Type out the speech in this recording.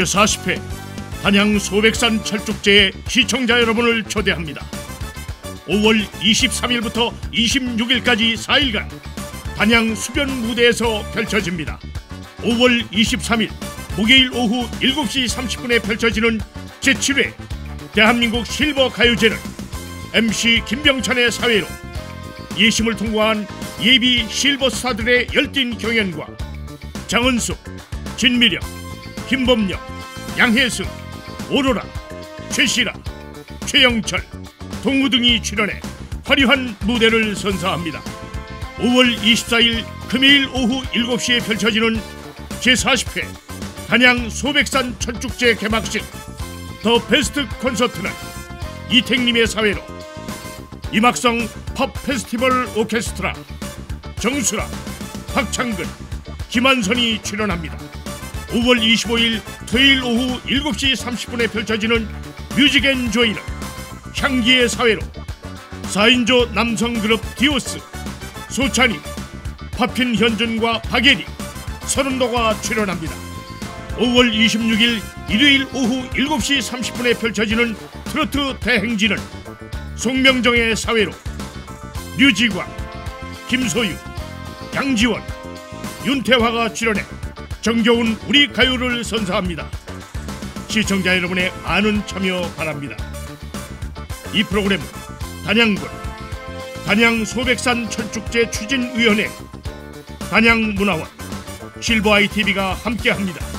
제40회 단양 소백산 철쭉제에 시청자 여러분을 초대합니다. 5월 23일부터 26일까지 4일간 단양 수변 무대에서 펼쳐집니다. 5월 23일 목요일 오후 7시 30분에 펼쳐지는 제7회 대한민국 실버 가요제는 MC 김병찬의 사회로 예심을 통과한 예비 실버스타들의 열띤 경연과 장은숙, 진미력, 김범룡, 양혜승, 오로라, 최시라, 최영철, 동우 등이 출연해 화려한 무대를 선사합니다. 5월 24일 금요일 오후 7시에 펼쳐지는 제40회 단양 소백산 철쭉제 개막식 더 베스트 콘서트는 이택님의 사회로 이막성 팝페스티벌 오케스트라, 정수라, 박창근, 김한선이 출연합니다. 5월 25일 토요일 오후 7시 30분에 펼쳐지는 뮤직 앤 조이는 향기의 사회로 사인조 남성그룹 디오스, 소찬이, 파핀 현준과 박예리, 서른도가 출연합니다. 5월 26일 일요일 오후 7시 30분에 펼쳐지는 트로트 대행진은 송명정의 사회로 류지광, 김소유, 양지원, 윤태화가 출연해 정겨운 우리 가요를 선사합니다. 시청자 여러분의 많은 참여 바랍니다. 이 프로그램은 단양군, 단양 소백산 철쭉제 추진위원회, 단양문화원, 실버아이TV가 함께합니다.